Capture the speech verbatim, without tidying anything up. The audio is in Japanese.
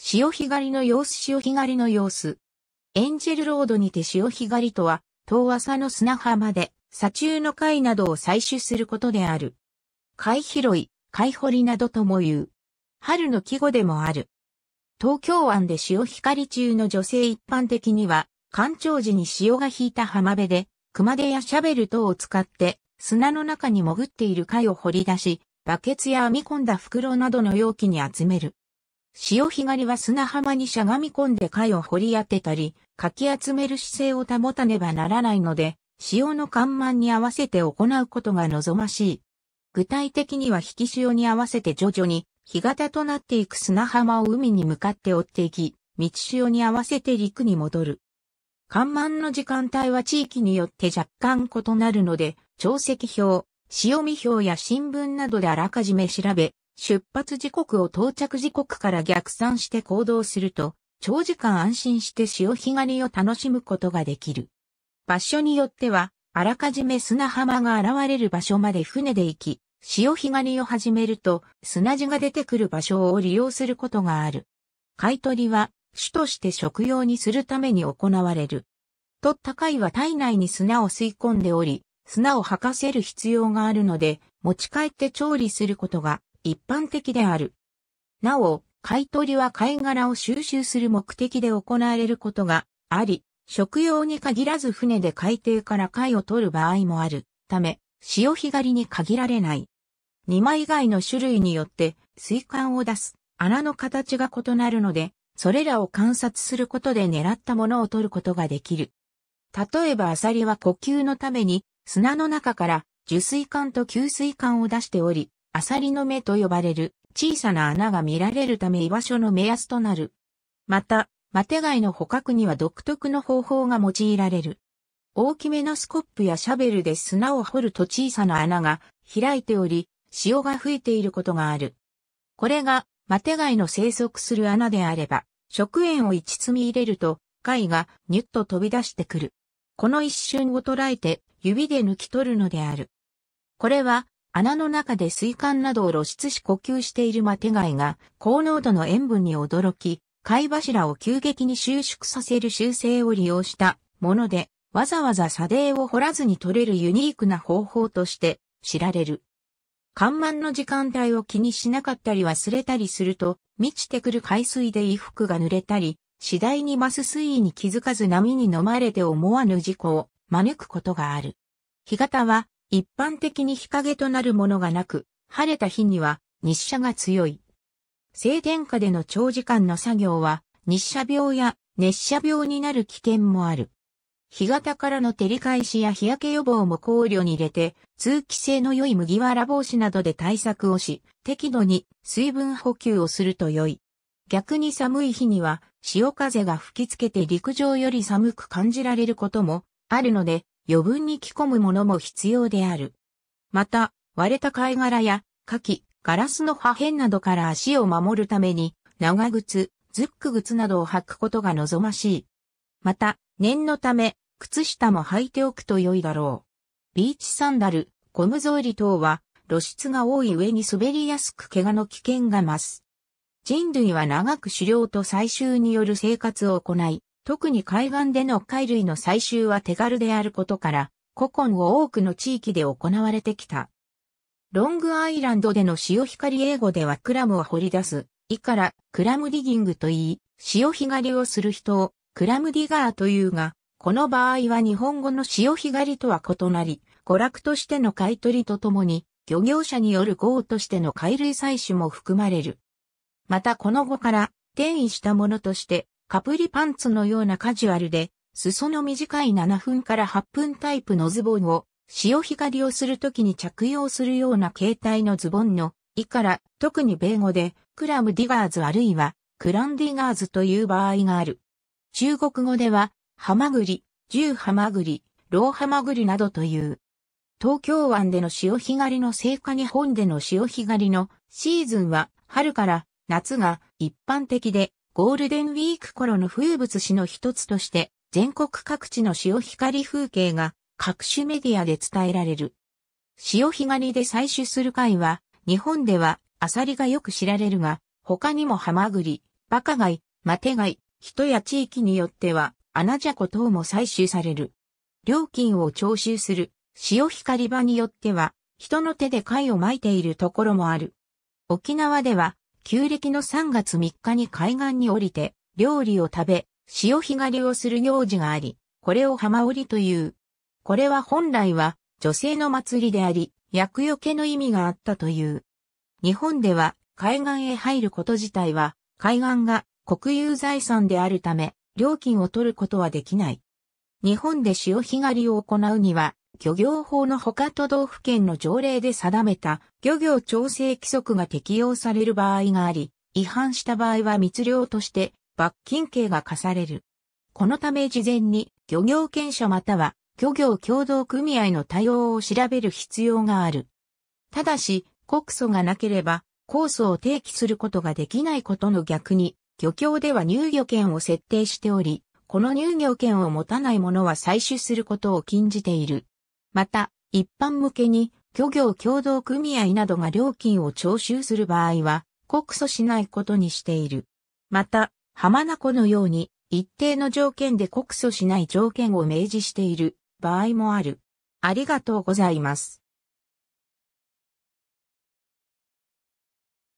潮干狩りの様子潮干狩りの様子。エンジェルロードにて潮干狩りとは、遠浅の砂浜で、砂中の貝などを採取することである。貝拾い、貝掘りなどとも言う。春の季語でもある。東京湾で潮干狩り中の女性一般的には、干潮時に潮が引いた浜辺で、熊手やシャベル等を使って、砂の中に潜っている貝を掘り出し、バケツや編み込んだ袋などの容器に集める。潮干狩りは砂浜にしゃがみ込んで貝を掘り当てたり、かき集める姿勢を保たねばならないので、潮の干満に合わせて行うことが望ましい。具体的には引き潮に合わせて徐々に、干潟となっていく砂浜を海に向かって追っていき、満ち潮に合わせて陸に戻る。干満の時間帯は地域によって若干異なるので、潮汐表、潮見表や新聞などであらかじめ調べ、出発時刻を到着時刻から逆算して行動すると、長時間安心して潮干狩りを楽しむことができる。場所によっては、あらかじめ砂浜が現れる場所まで船で行き、潮干狩りを始めると、砂地が出てくる場所を利用することがある。貝取りは、主として食用にするために行われる。取った貝は体内に砂を吸い込んでおり、砂を吐かせる必要があるので、持ち帰って調理することが、一般的である。なお、貝取りは貝殻を収集する目的で行われることがあり、食用に限らず船で海底から貝を取る場合もあるため、潮干狩りに限られない。二枚貝の種類によって水管を出す穴の形が異なるので、それらを観察することで狙ったものを取ることができる。例えばアサリは呼吸のために砂の中から受水管と吸水管を出しており、アサリの目と呼ばれる小さな穴が見られるため居場所の目安となる。また、マテ貝の捕獲には独特の方法が用いられる。大きめのスコップやシャベルで砂を掘ると小さな穴が開いており、潮が吹いていることがある。これがマテ貝の生息する穴であれば、食塩を一摘み入れると、貝がニュッと飛び出してくる。この一瞬を捉えて指で抜き取るのである。これは、穴の中で水管などを露出し呼吸しているマテ貝が高濃度の塩分に驚き、貝柱を急激に収縮させる習性を利用したもので、わざわざ砂泥を掘らずに取れるユニークな方法として知られる。干満の時間帯を気にしなかったり忘れたりすると、満ちてくる海水で衣服が濡れたり、次第に増す水位に気づかず波に飲まれて思わぬ事故を招くことがある。干潟は、一般的に日陰となるものがなく、晴れた日には日射が強い。晴天下での長時間の作業は日射病や熱射病になる危険もある。干潟からの照り返しや日焼け予防も考慮に入れて、通気性の良い麦わら帽子などで対策をし、適度に水分補給をすると良い。逆に寒い日には潮風が吹きつけて陸上より寒く感じられることもあるので、余分に着込むものも必要である。また、割れた貝殻や、カキ、ガラスの破片などから足を守るために、長靴、ズック靴などを履くことが望ましい。また、念のため、靴下も履いておくと良いだろう。ビーチサンダル、ゴム草履等は、露出が多い上に滑りやすく怪我の危険が増す。人類は長く狩猟と採集による生活を行い、特に海岸での貝類の採集は手軽であることから、古今を多くの地域で行われてきた。ロングアイランドでの潮干狩り英語ではクラムを掘り出す、以からクラムディギングと言い、潮干狩りをする人をクラムディガーというが、この場合は日本語の潮干狩りとは異なり、娯楽としての貝取りとともに、漁業者による豪雨としての貝類採取も含まれる。またこの語から転移したものとして、カプリパンツのようなカジュアルで、裾の短い七分から八分タイプのズボンを、潮干狩りをするときに着用するような形態のズボンの、以から、特に米語で、クラムディガーズあるいは、クランディガーズという場合がある。中国語では、ハマグリ、ジュウハマグリ、ロウハマグリなどという。東京湾での潮干狩りの成果日本での潮干狩りのシーズンは、春から夏が一般的で、ゴールデンウィーク頃の風物詩の一つとして、全国各地の潮干狩り風景が各種メディアで伝えられる。潮干狩りで採取する貝は、日本ではアサリがよく知られるが、他にもハマグリ、バカ貝、マテ貝、人や地域によっては、アナジャコ等も採取される。料金を徴収する、潮干狩り場によっては、人の手で貝を撒いているところもある。沖縄では、旧暦のさんがつみっかに海岸に降りて、料理を食べ、潮干狩りをする行事があり、これを浜降りという。これは本来は、女性の祭りであり、厄除けの意味があったという。日本では、海岸へ入ること自体は、海岸が国有財産であるため、料金を取ることはできない。日本で潮干狩りを行うには、漁業法のほか都道府県の条例で定めた漁業調整規則が適用される場合があり、違反した場合は密漁として罰金刑が課される。このため事前に漁業権者または漁業協同組合の対応を調べる必要がある。ただし、告訴がなければ控訴を提起することができないことの逆に、漁協では入漁権を設定しており、この入漁権を持たない者は採取することを禁じている。また、一般向けに漁業協同組合などが料金を徴収する場合は、告訴しないことにしている。また、浜名湖のように一定の条件で告訴しない条件を明示している場合もある。ありがとうございます。